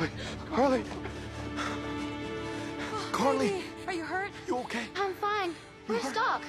Carly, Carly. Oh, Carly. Baby, are you hurt? You okay? I'm fine. We're stuck.